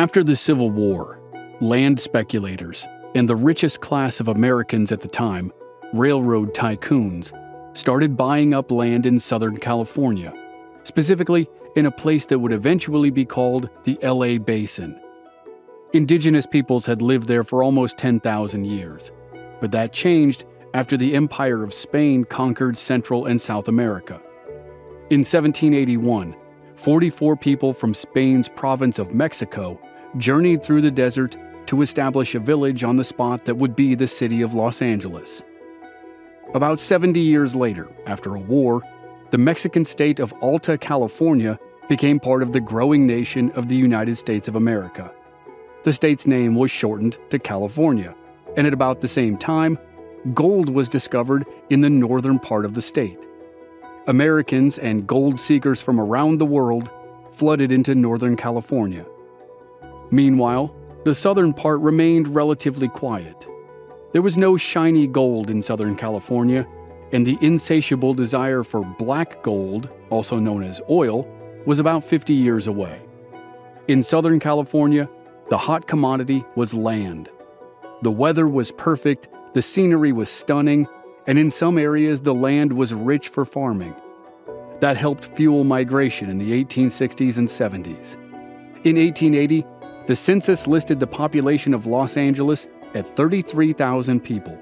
After the Civil War, land speculators and the richest class of Americans at the time, railroad tycoons, started buying up land in Southern California, specifically in a place that would eventually be called the LA Basin. Indigenous peoples had lived there for almost 10,000 years, but that changed after the Empire of Spain conquered Central and South America. In 1781, 44 people from Spain's province of Mexico journeyed through the desert to establish a village on the spot that would be the city of Los Angeles. About 70 years later, after a war, the Mexican state of Alta California became part of the growing nation of the United States of America. The state's name was shortened to California, and at about the same time, gold was discovered in the northern part of the state. Americans and gold seekers from around the world flooded into Northern California. Meanwhile, the southern part remained relatively quiet. There was no shiny gold in Southern California, and the insatiable desire for black gold, also known as oil, was about 50 years away. In Southern California, the hot commodity was land. The weather was perfect, the scenery was stunning, and in some areas the land was rich for farming. That helped fuel migration in the 1860s and 70s. In 1880, the census listed the population of Los Angeles at 33,000 people.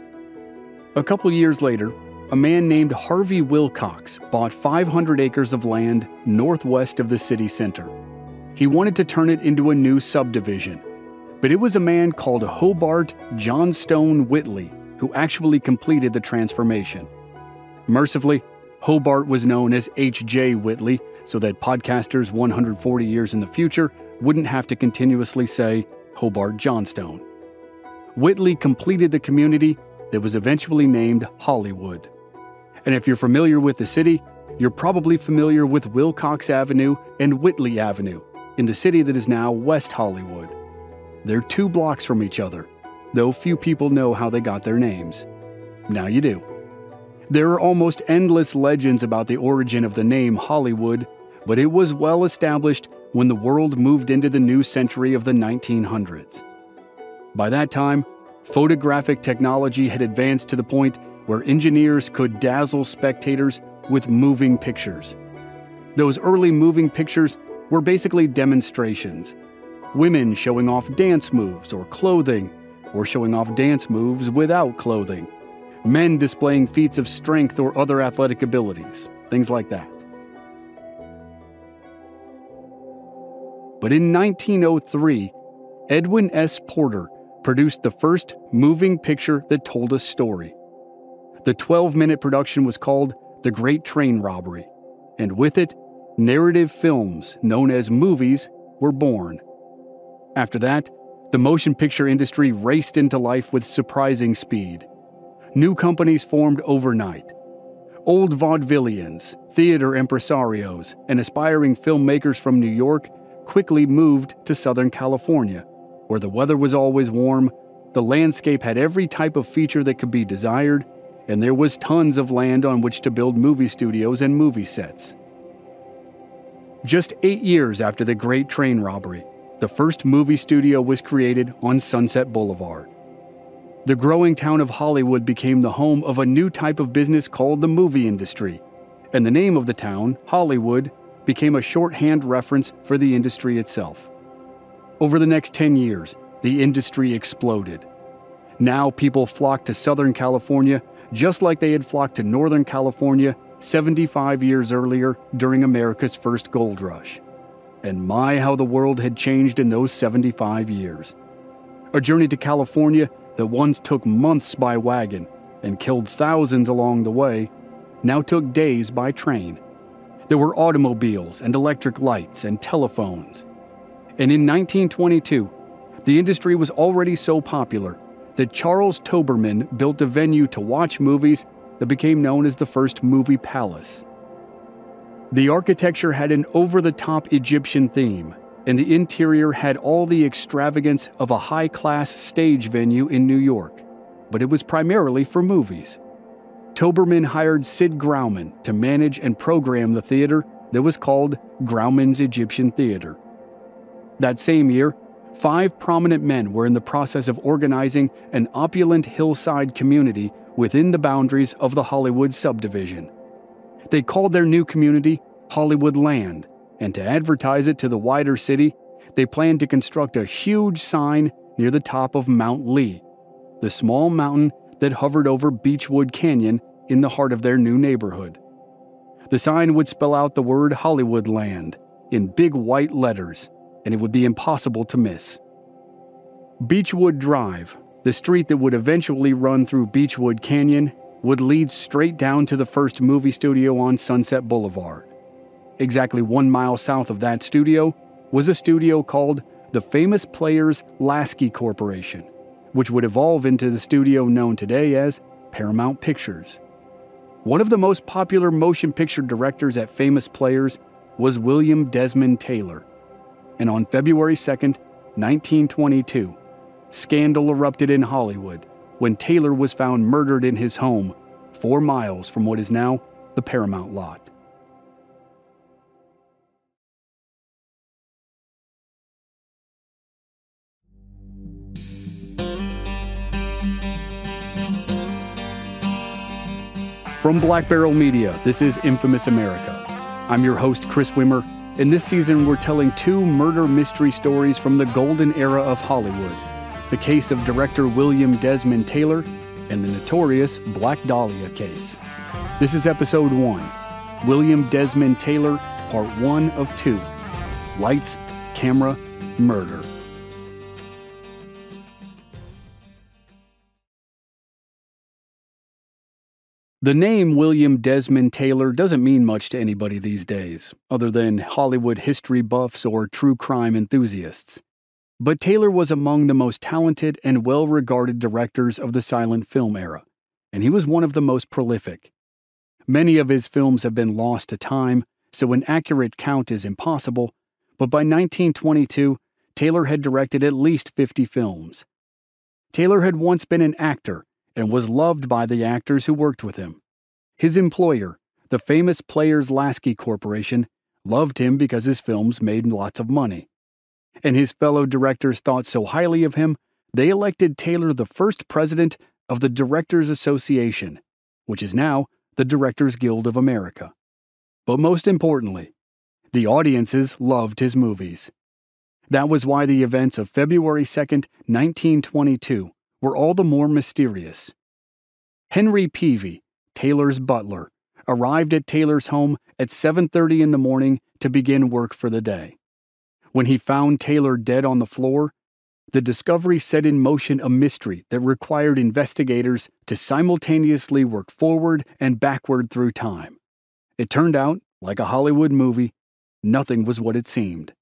A couple years later, a man named Harvey Wilcox bought 500 acres of land northwest of the city center. He wanted to turn it into a new subdivision, but it was a man called Hobart Johnstone Whitley who actually completed the transformation. Mercifully, Hobart was known as H.J. Whitley, so that podcasters 140 years in the future wouldn't have to continuously say Hobart Johnstone. Whitley completed the community that was eventually named Hollywood. And if you're familiar with the city, you're probably familiar with Wilcox Avenue and Whitley Avenue in the city that is now West Hollywood. They're 2 blocks from each other, though few people know how they got their names. Now you do. There are almost endless legends about the origin of the name Hollywood, but it was well established when the world moved into the new century of the 1900s. By that time, photographic technology had advanced to the point where engineers could dazzle spectators with moving pictures. Those early moving pictures were basically demonstrations. Women showing off dance moves or clothing, or showing off dance moves without clothing. Men displaying feats of strength or other athletic abilities, things like that. But in 1903, Edwin S. Porter produced the first moving picture that told a story. The 12-minute production was called The Great Train Robbery, and with it, narrative films, known as movies, were born. After that, the motion picture industry raced into life with surprising speed. New companies formed overnight. Old vaudevillians, theater impresarios, and aspiring filmmakers from New York quickly moved to Southern California, where the weather was always warm, the landscape had every type of feature that could be desired, and there was tons of land on which to build movie studios and movie sets. Just 8 years after the Great Train Robbery, the first movie studio was created on Sunset Boulevard. The growing town of Hollywood became the home of a new type of business called the movie industry, and the name of the town, Hollywood, became a shorthand reference for the industry itself. Over the next 10 years, the industry exploded. Now people flocked to Southern California just like they had flocked to Northern California 75 years earlier during America's first gold rush. And my, how the world had changed in those 75 years. A journey to California that once took months by wagon and killed thousands along the way, now took days by train. There were automobiles and electric lights and telephones. And in 1922, the industry was already so popular that Charles Toberman built a venue to watch movies that became known as the first movie palace. The architecture had an over-the-top Egyptian theme, and the interior had all the extravagance of a high-class stage venue in New York, but it was primarily for movies. Toberman hired Sid Grauman to manage and program the theater that was called Grauman's Egyptian Theater. That same year, 5 prominent men were in the process of organizing an opulent hillside community within the boundaries of the Hollywood subdivision. They called their new community Hollywood Land, and to advertise it to the wider city, they planned to construct a huge sign near the top of Mount Lee, the small mountain that hovered over Beechwood Canyon in the heart of their new neighborhood. The sign would spell out the word Hollywood Land in big white letters, and it would be impossible to miss. Beechwood Drive, the street that would eventually run through Beechwood Canyon, would lead straight down to the first movie studio on Sunset Boulevard. Exactly 1 mile south of that studio was a studio called the Famous Players Lasky Corporation, which would evolve into the studio known today as Paramount Pictures. One of the most popular motion picture directors at Famous Players was William Desmond Taylor. And on February 2nd, 1922, scandal erupted in Hollywood when Taylor was found murdered in his home, 4 miles from what is now the Paramount lot. From Black Barrel Media, this is Infamous America. I'm your host, Chris Wimmer, and this season we're telling 2 murder mystery stories from the golden era of Hollywood, the case of director William Desmond Taylor and the notorious Black Dahlia case. This is episode 1, William Desmond Taylor, part 1 of 2, Lights, Camera, Murder. The name William Desmond Taylor doesn't mean much to anybody these days, other than Hollywood history buffs or true crime enthusiasts. But Taylor was among the most talented and well-regarded directors of the silent film era, and he was one of the most prolific. Many of his films have been lost to time, so an accurate count is impossible, but by 1922, Taylor had directed at least 50 films. Taylor had once been an actor, and was loved by the actors who worked with him. His employer, the Famous Players Lasky Corporation, loved him because his films made lots of money. And his fellow directors thought so highly of him, they elected Taylor the first president of the Directors Association, which is now the Directors Guild of America. But most importantly, the audiences loved his movies. That was why the events of February 2nd, 1922, were all the more mysterious. Henry Peavy, Taylor's butler, arrived at Taylor's home at 7:30 in the morning to begin work for the day. When he found Taylor dead on the floor, the discovery set in motion a mystery that required investigators to simultaneously work forward and backward through time. It turned out, like a Hollywood movie, nothing was what it seemed.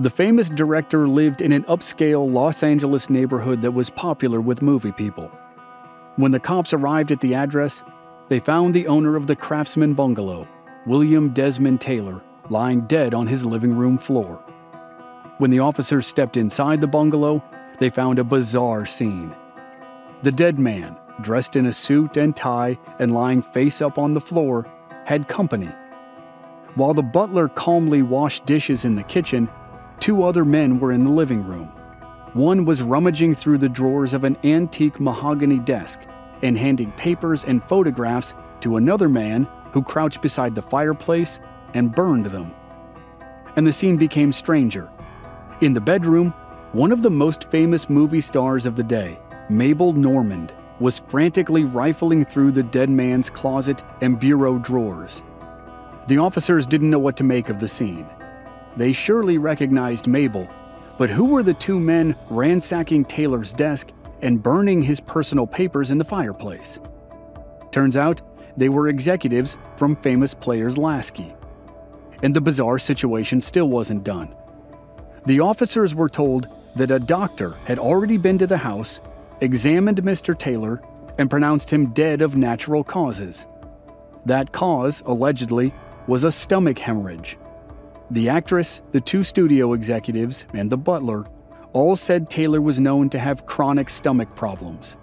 The famous director lived in an upscale Los Angeles neighborhood that was popular with movie people. When the cops arrived at the address, they found the owner of the Craftsman Bungalow, William Desmond Taylor, lying dead on his living room floor. When the officers stepped inside the bungalow, they found a bizarre scene. The dead man, dressed in a suit and tie and lying face up on the floor, had company. While the butler calmly washed dishes in the kitchen, 2 other men were in the living room. One was rummaging through the drawers of an antique mahogany desk and handing papers and photographs to another man who crouched beside the fireplace and burned them. And the scene became stranger. In the bedroom, one of the most famous movie stars of the day, Mabel Normand, was frantically rifling through the dead man's closet and bureau drawers. The officers didn't know what to make of the scene. They surely recognized Mabel, but who were the 2 men ransacking Taylor's desk and burning his personal papers in the fireplace? Turns out, they were executives from Famous Players Lasky. And the bizarre situation still wasn't done. The officers were told that a doctor had already been to the house, examined Mr. Taylor, and pronounced him dead of natural causes. That cause, allegedly, was a stomach hemorrhage. The actress, the 2 studio executives, and the butler all said Taylor was known to have chronic stomach problems.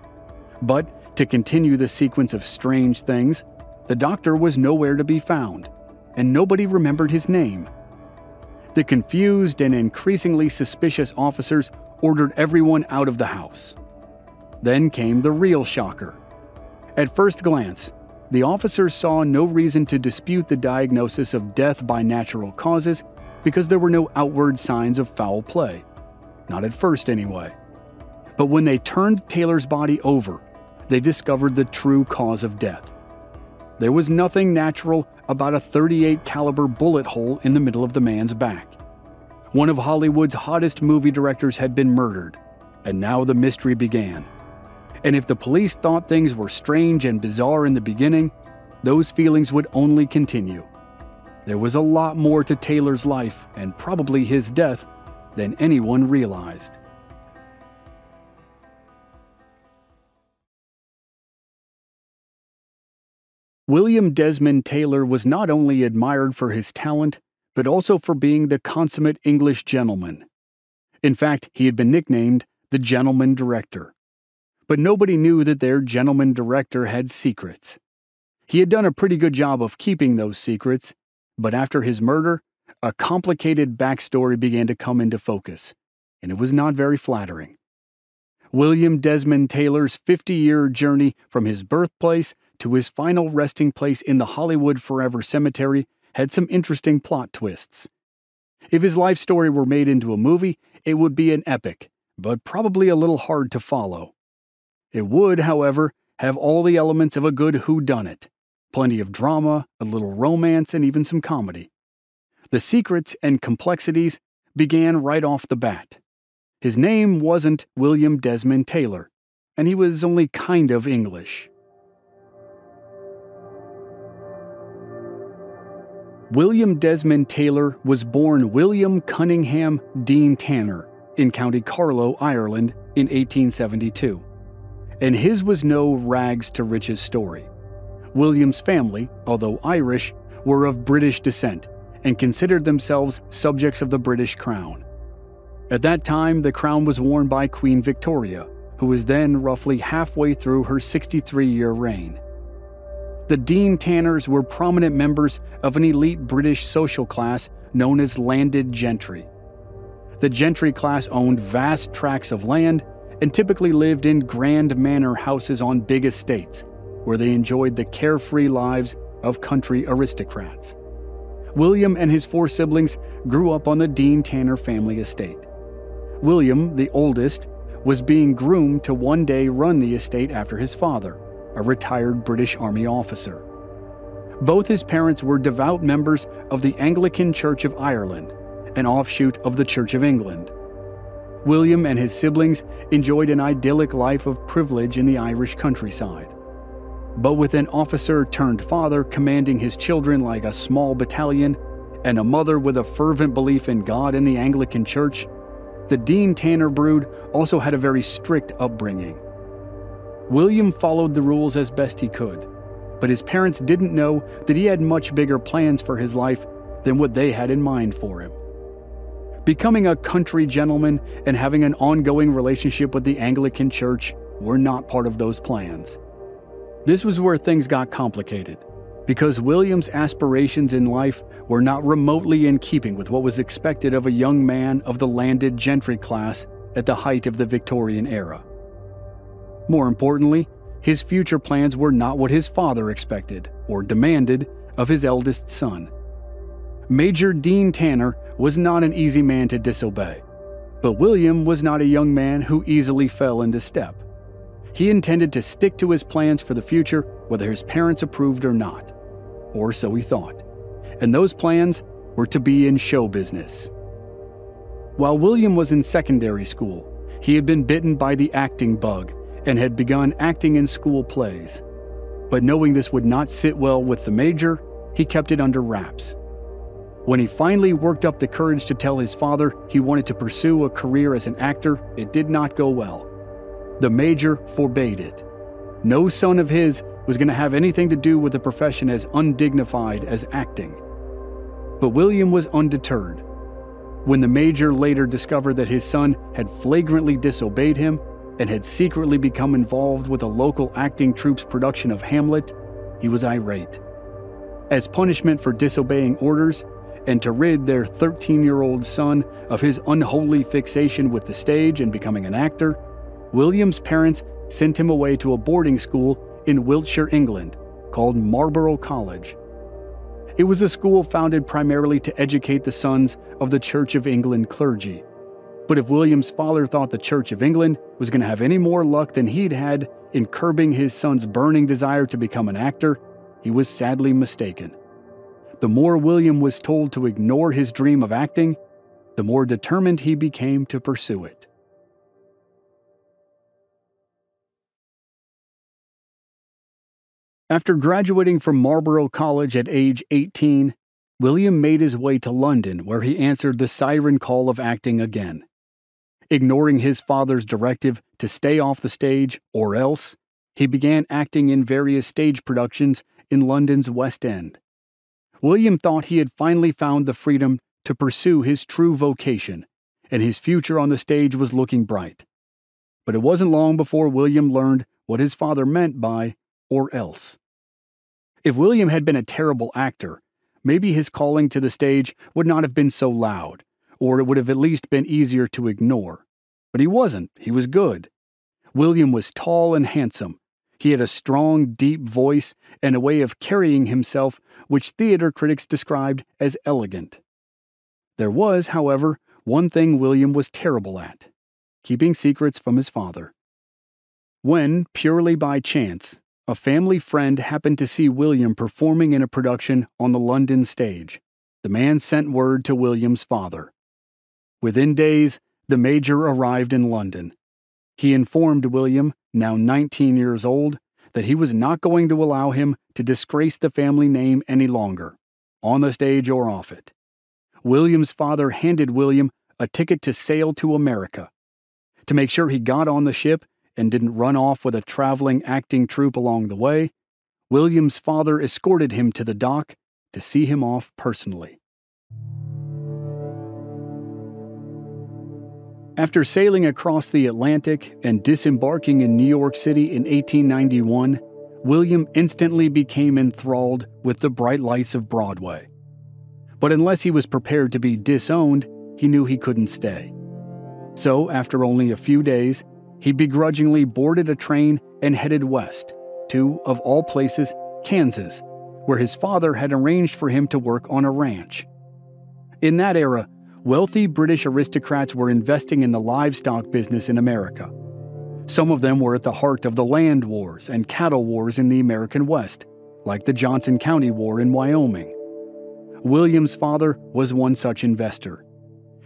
But to continue the sequence of strange things, the doctor was nowhere to be found, and nobody remembered his name, The confused and increasingly suspicious officers ordered everyone out of the house. Then came the real shocker. At first glance, the officers saw no reason to dispute the diagnosis of death by natural causes because there were no outward signs of foul play. Not at first, anyway. But when they turned Taylor's body over, they discovered the true cause of death. There was nothing natural about a .38 caliber bullet hole in the middle of the man's back. One of Hollywood's hottest movie directors had been murdered, and now the mystery began. And if the police thought things were strange and bizarre in the beginning, those feelings would only continue. There was a lot more to Taylor's life, and probably his death, than anyone realized. William Desmond Taylor was not only admired for his talent, but also for being the consummate English gentleman. In fact, he had been nicknamed the Gentleman Director. But nobody knew that their gentleman director had secrets. He had done a pretty good job of keeping those secrets, but after his murder, a complicated backstory began to come into focus, and it was not very flattering. William Desmond Taylor's 50-year journey from his birthplace to his final resting place in the Hollywood Forever Cemetery had some interesting plot twists. If his life story were made into a movie, it would be an epic, but probably a little hard to follow. It would, however, have all the elements of a good whodunit, plenty of drama, a little romance, and even some comedy. The secrets and complexities began right off the bat. His name wasn't William Desmond Taylor, and he was only kind of English. William Desmond Taylor was born William Cunningham Dean Tanner in County Carlow, Ireland, in 1872. And his was no rags-to-riches story. William's family, although Irish, were of British descent and considered themselves subjects of the British Crown. At that time, the crown was worn by Queen Victoria, who was then roughly halfway through her 63-year reign. The Deane Tanners were prominent members of an elite British social class known as landed gentry. The gentry class owned vast tracts of land and typically lived in grand manor houses on big estates, where they enjoyed the carefree lives of country aristocrats. William and his four siblings grew up on the Deane Tanner family estate. William, the oldest, was being groomed to one day run the estate after his father, a retired British Army officer. Both his parents were devout members of the Anglican Church of Ireland, an offshoot of the Church of England. William and his siblings enjoyed an idyllic life of privilege in the Irish countryside. But with an officer-turned-father commanding his children like a small battalion, and a mother with a fervent belief in God and the Anglican Church, the Deane Tanner brood also had a very strict upbringing. William followed the rules as best he could, but his parents didn't know that he had much bigger plans for his life than what they had in mind for him. Becoming a country gentleman and having an ongoing relationship with the Anglican Church were not part of those plans. This was where things got complicated, because William's aspirations in life were not remotely in keeping with what was expected of a young man of the landed gentry class at the height of the Victorian era. More importantly, his future plans were not what his father expected or demanded of his eldest son. Major Dean Tanner was not an easy man to disobey, but William was not a young man who easily fell into step. He intended to stick to his plans for the future whether his parents approved or not, or so he thought, and those plans were to be in show business. While William was in secondary school, he had been bitten by the acting bug and had begun acting in school plays. But knowing this would not sit well with the major, he kept it under wraps. When he finally worked up the courage to tell his father he wanted to pursue a career as an actor, it did not go well. The major forbade it. No son of his was going to have anything to do with a profession as undignified as acting. But William was undeterred. When the major later discovered that his son had flagrantly disobeyed him, and had secretly become involved with a local acting troupe's production of Hamlet, he was irate. As punishment for disobeying orders, and to rid their 13-year-old son of his unholy fixation with the stage and becoming an actor, William's parents sent him away to a boarding school in Wiltshire, England, called Marlborough College. It was a school founded primarily to educate the sons of the Church of England clergy. But if William's father thought the Church of England was going to have any more luck than he'd had in curbing his son's burning desire to become an actor, he was sadly mistaken. The more William was told to ignore his dream of acting, the more determined he became to pursue it. After graduating from Marlborough College at age 18, William made his way to London, where he answered the siren call of acting again. Ignoring his father's directive to stay off the stage or else, he began acting in various stage productions in London's West End. William thought he had finally found the freedom to pursue his true vocation, and his future on the stage was looking bright. But it wasn't long before William learned what his father meant by "or else." If William had been a terrible actor, maybe his calling to the stage would not have been so loud, or it would have at least been easier to ignore. But he wasn't. He was good. William was tall and handsome. He had a strong, deep voice and a way of carrying himself which theater critics described as elegant. There was, however, one thing William was terrible at: keeping secrets from his father. When, purely by chance, a family friend happened to see William performing in a production on the London stage, the man sent word to William's father. Within days, the Major arrived in London. He informed William, now 19 years old, that he was not going to allow him to disgrace the family name any longer, on the stage or off it. William's father handed William a ticket to sail to America. To make sure he got on the ship and didn't run off with a traveling acting troupe along the way, William's father escorted him to the dock to see him off personally. After sailing across the Atlantic and disembarking in New York City in 1891, William instantly became enthralled with the bright lights of Broadway. But unless he was prepared to be disowned, he knew he couldn't stay. So, after only a few days, he begrudgingly boarded a train and headed west to, of all places, Kansas, where his father had arranged for him to work on a ranch. In that era, wealthy British aristocrats were investing in the livestock business in America. Some of them were at the heart of the land wars and cattle wars in the American West, like the Johnson County War in Wyoming. William's father was one such investor.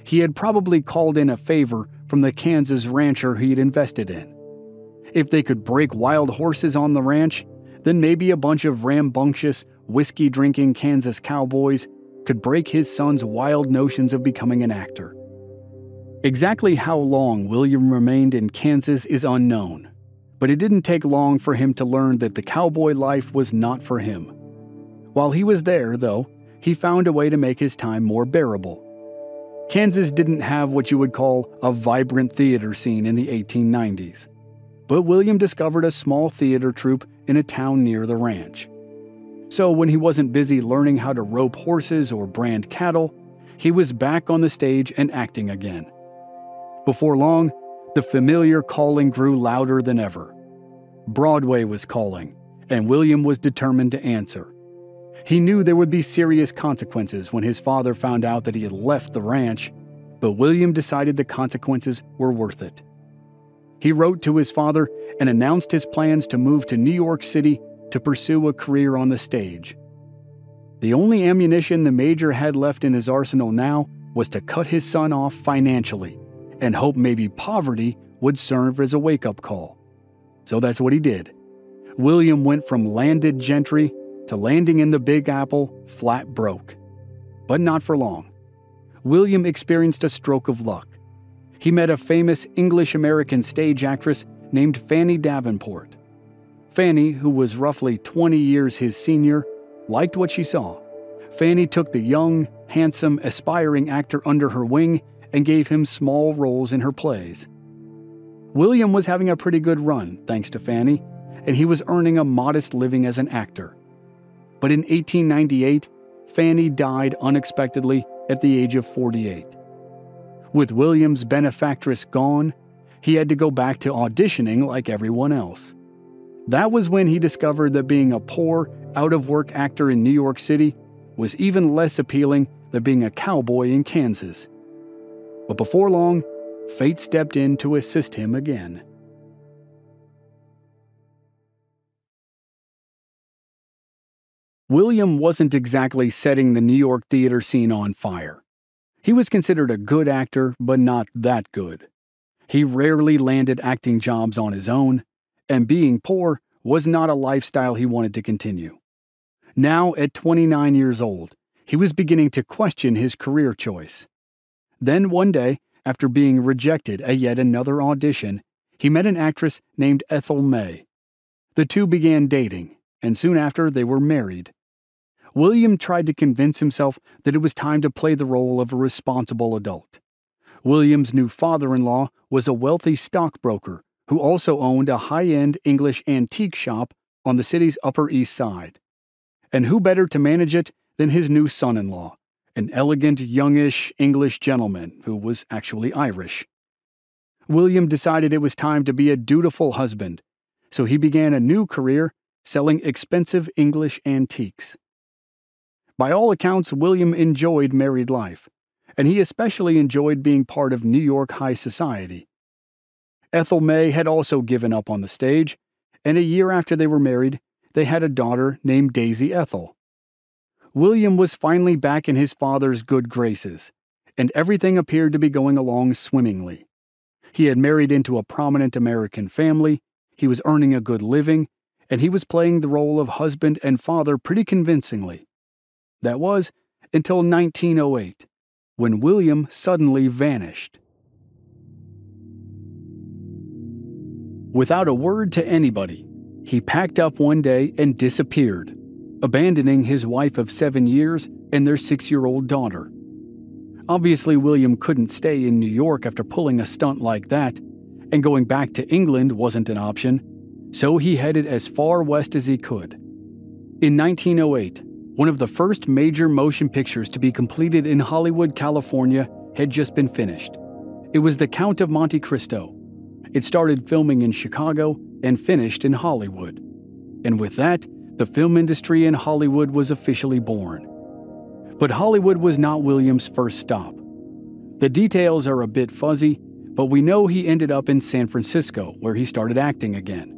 He had probably called in a favor from the Kansas rancher he'd invested in. If they could break wild horses on the ranch, then maybe a bunch of rambunctious, whiskey-drinking Kansas cowboys could break his son's wild notions of becoming an actor. Exactly how long William remained in Kansas is unknown, but it didn't take long for him to learn that the cowboy life was not for him. While he was there, though, he found a way to make his time more bearable. Kansas didn't have what you would call a vibrant theater scene in the 1890s, but William discovered a small theater troupe in a town near the ranch. So when he wasn't busy learning how to rope horses or brand cattle, he was back on the stage and acting again. Before long, the familiar calling grew louder than ever. Broadway was calling, and William was determined to answer. He knew there would be serious consequences when his father found out that he had left the ranch, but William decided the consequences were worth it. He wrote to his father and announced his plans to move to New York City to pursue a career on the stage. The only ammunition the Major had left in his arsenal now was to cut his son off financially and hope maybe poverty would serve as a wake-up call. So that's what he did. William went from landed gentry to landing in the Big Apple flat broke. But not for long. William experienced a stroke of luck. He met a famous English-American stage actress named Fanny Davenport. Fanny, who was roughly 20 years his senior, liked what she saw. Fanny took the young, handsome, aspiring actor under her wing and gave him small roles in her plays. William was having a pretty good run, thanks to Fanny, and he was earning a modest living as an actor. But in 1898, Fanny died unexpectedly at the age of 48. With William's benefactress gone, he had to go back to auditioning like everyone else. That was when he discovered that being a poor, out-of-work actor in New York City was even less appealing than being a cowboy in Kansas. But before long, fate stepped in to assist him again. William wasn't exactly setting the New York theater scene on fire. He was considered a good actor, but not that good. He rarely landed acting jobs on his own, and being poor was not a lifestyle he wanted to continue. Now, at 29 years old, he was beginning to question his career choice. Then one day, after being rejected at yet another audition, he met an actress named Ethel May. The two began dating, and soon after they were married. William tried to convince himself that it was time to play the role of a responsible adult. William's new father-in-law was a wealthy stockbroker who also owned a high-end English antique shop on the city's Upper East Side. And who better to manage it than his new son-in-law, an elegant, youngish English gentleman who was actually Irish. William decided it was time to be a dutiful husband, so he began a new career selling expensive English antiques. By all accounts, William enjoyed married life, and he especially enjoyed being part of New York high society. Ethel May had also given up on the stage, and a year after they were married, they had a daughter named Daisy Ethel. William was finally back in his father's good graces, and everything appeared to be going along swimmingly. He had married into a prominent American family, he was earning a good living, and he was playing the role of husband and father pretty convincingly. That was until 1908, when William suddenly vanished. Without a word to anybody, he packed up one day and disappeared, abandoning his wife of 7 years and their 6-year-old daughter. Obviously, William couldn't stay in New York after pulling a stunt like that, and going back to England wasn't an option, so he headed as far west as he could. In 1908, one of the first major motion pictures to be completed in Hollywood, California, had just been finished. It was The Count of Monte Cristo. It started filming in Chicago and finished in Hollywood. And with that, the film industry in Hollywood was officially born. But Hollywood was not William's first stop. The details are a bit fuzzy, but we know he ended up in San Francisco, where he started acting again.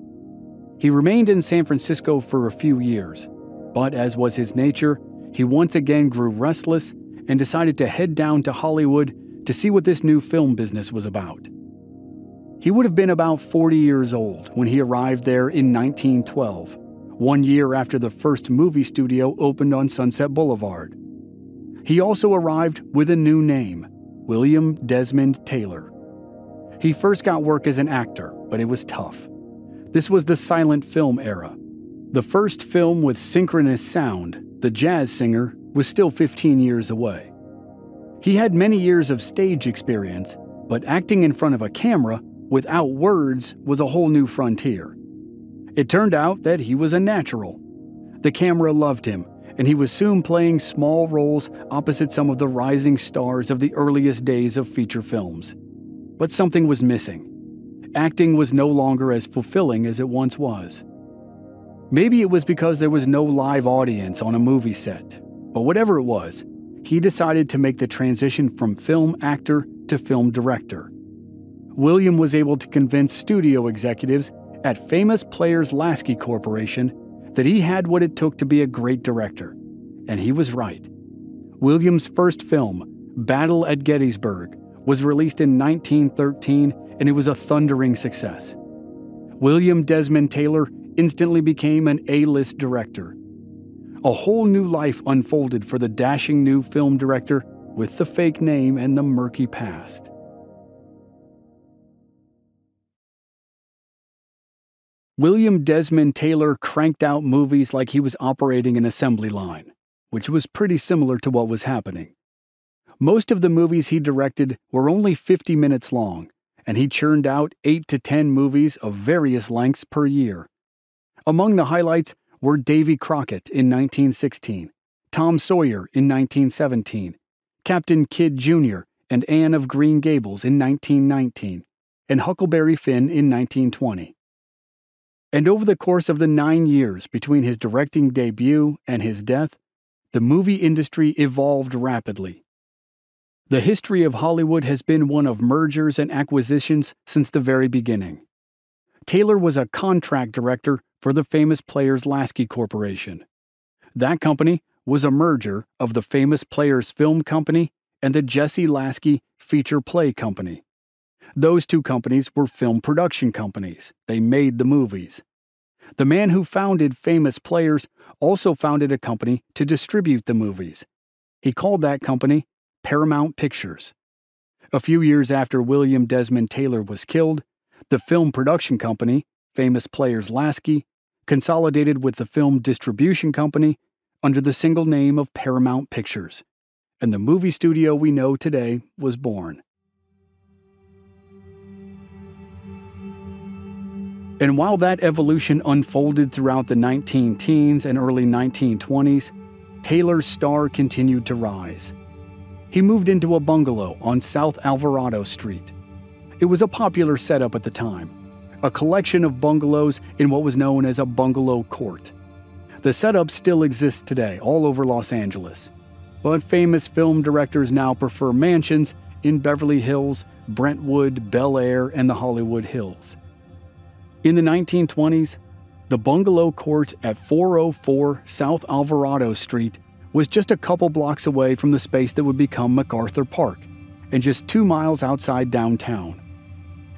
He remained in San Francisco for a few years, but as was his nature, he once again grew restless and decided to head down to Hollywood to see what this new film business was about. He would have been about 40 years old when he arrived there in 1912, 1 year after the first movie studio opened on Sunset Boulevard. He also arrived with a new name, William Desmond Taylor. He first got work as an actor, but it was tough. This was the silent film era. The first film with synchronous sound, The Jazz Singer, was still 15 years away. He had many years of stage experience, but acting in front of a camera without words was a whole new frontier. It turned out that he was a natural. The camera loved him, and he was soon playing small roles opposite some of the rising stars of the earliest days of feature films. But something was missing. Acting was no longer as fulfilling as it once was. Maybe it was because there was no live audience on a movie set, but whatever it was, he decided to make the transition from film actor to film director. William was able to convince studio executives at Famous Players Lasky Corporation that he had what it took to be a great director, and he was right. William's first film, Battle at Gettysburg, was released in 1913, and it was a thundering success. William Desmond Taylor instantly became an A-list director. A whole new life unfolded for the dashing new film director with the fake name and the murky past. William Desmond Taylor cranked out movies like he was operating an assembly line, which was pretty similar to what was happening. Most of the movies he directed were only 50 minutes long, and he churned out 8 to 10 movies of various lengths per year. Among the highlights were Davy Crockett in 1916, Tom Sawyer in 1917, Captain Kidd Jr. and Anne of Green Gables in 1919, and Huckleberry Finn in 1920. And over the course of the 9 years between his directing debut and his death, the movie industry evolved rapidly. The history of Hollywood has been one of mergers and acquisitions since the very beginning. Taylor was a contract director for the Famous Players Lasky Corporation. That company was a merger of the Famous Players Film Company and the Jesse Lasky Feature Play Company. Those two companies were film production companies. They made the movies. The man who founded Famous Players also founded a company to distribute the movies. He called that company Paramount Pictures. A few years after William Desmond Taylor was killed, the film production company, Famous Players Lasky, consolidated with the film distribution company under the single name of Paramount Pictures, and the movie studio we know today was born. And while that evolution unfolded throughout the 19-teens and early 1920s, Taylor's star continued to rise. He moved into a bungalow on South Alvarado Street. It was a popular setup at the time, a collection of bungalows in what was known as a bungalow court. The setup still exists today all over Los Angeles, but famous film directors now prefer mansions in Beverly Hills, Brentwood, Bel Air, and the Hollywood Hills. In the 1920s, the bungalow court at 404 South Alvarado Street was just a couple blocks away from the space that would become MacArthur Park, and just 2 miles outside downtown.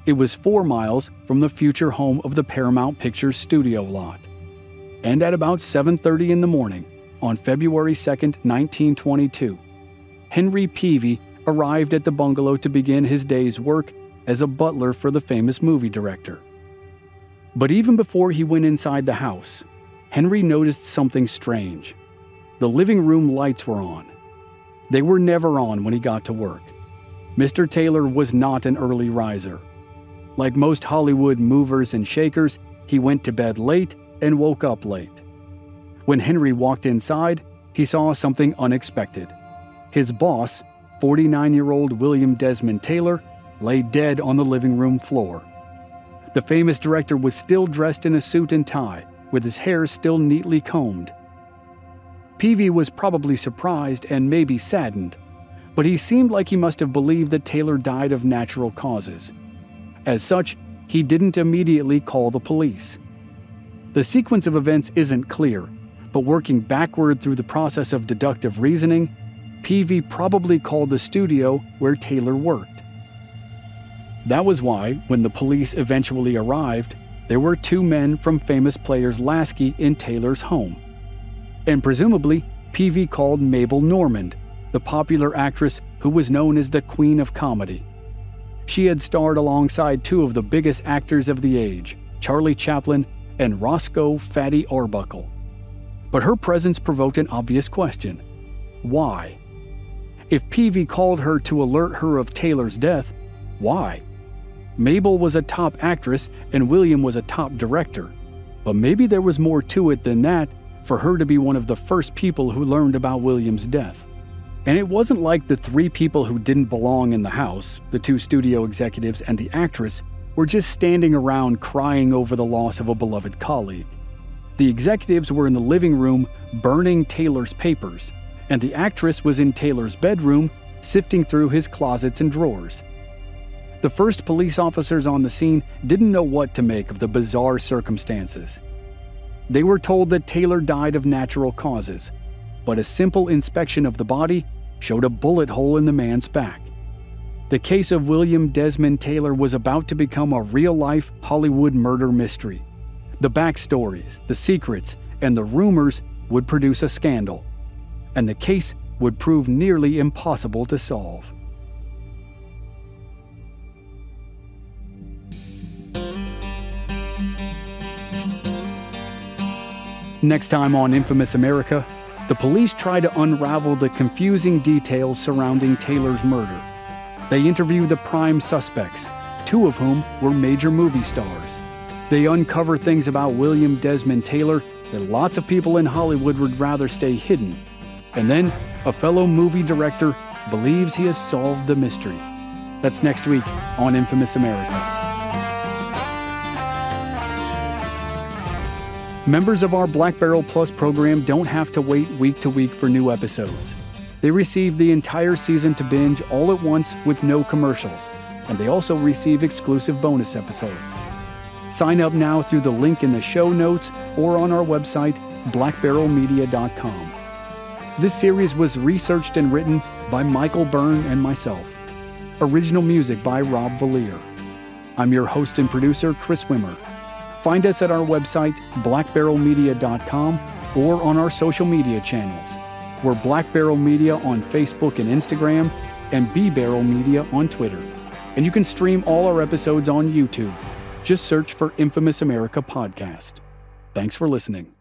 It was 4 miles from the future home of the Paramount Pictures studio lot. And at about 7:30 in the morning, on February 2, 1922, Henry Peavy arrived at the bungalow to begin his day's work as a butler for the famous movie director. But even before he went inside the house, Henry noticed something strange. The living room lights were on. They were never on when he got to work. Mr. Taylor was not an early riser. Like most Hollywood movers and shakers, he went to bed late and woke up late. When Henry walked inside, he saw something unexpected. His boss, 49-year-old William Desmond Taylor, lay dead on the living room floor. The famous director was still dressed in a suit and tie, with his hair still neatly combed. Peavy was probably surprised and maybe saddened, but he seemed like he must have believed that Taylor died of natural causes. As such, he didn't immediately call the police. The sequence of events isn't clear, but working backward through the process of deductive reasoning, Peavy probably called the studio where Taylor worked. That was why, when the police eventually arrived, there were 2 men from Famous Players Lasky in Taylor's home. And presumably, Peavy called Mabel Normand, the popular actress who was known as the Queen of Comedy. She had starred alongside 2 of the biggest actors of the age, Charlie Chaplin and Roscoe Fatty Arbuckle. But her presence provoked an obvious question. Why? If Peavy called her to alert her of Taylor's death, why? Mabel was a top actress and William was a top director, but maybe there was more to it than that for her to be one of the first people who learned about William's death. And it wasn't like the 3 people who didn't belong in the house, the 2 studio executives and the actress, were just standing around crying over the loss of a beloved colleague. The executives were in the living room burning Taylor's papers, and the actress was in Taylor's bedroom sifting through his closets and drawers. The first police officers on the scene didn't know what to make of the bizarre circumstances. They were told that Taylor died of natural causes, but a simple inspection of the body showed a bullet hole in the man's back. The case of William Desmond Taylor was about to become a real-life Hollywood murder mystery. The backstories, the secrets, and the rumors would produce a scandal, and the case would prove nearly impossible to solve. Next time on Infamous America, the police try to unravel the confusing details surrounding Taylor's murder. They interview the prime suspects, 2 of whom were major movie stars. They uncover things about William Desmond Taylor that lots of people in Hollywood would rather stay hidden, And then a fellow movie director believes he has solved the mystery. That's next week on Infamous America. Members of our Black Barrel Plus program don't have to wait week to week for new episodes. They receive the entire season to binge all at once with no commercials, and they also receive exclusive bonus episodes. Sign up now through the link in the show notes or on our website, blackbarrelmedia.com. This series was researched and written by Michael Byrne and myself. Original music by Rob Valier. I'm your host and producer, Chris Wimmer. Find us at our website, blackbarrelmedia.com, or on our social media channels. We're Black Barrel Media on Facebook and Instagram, and B Barrel Media on Twitter. And you can stream all our episodes on YouTube. Just search for Infamous America Podcast. Thanks for listening.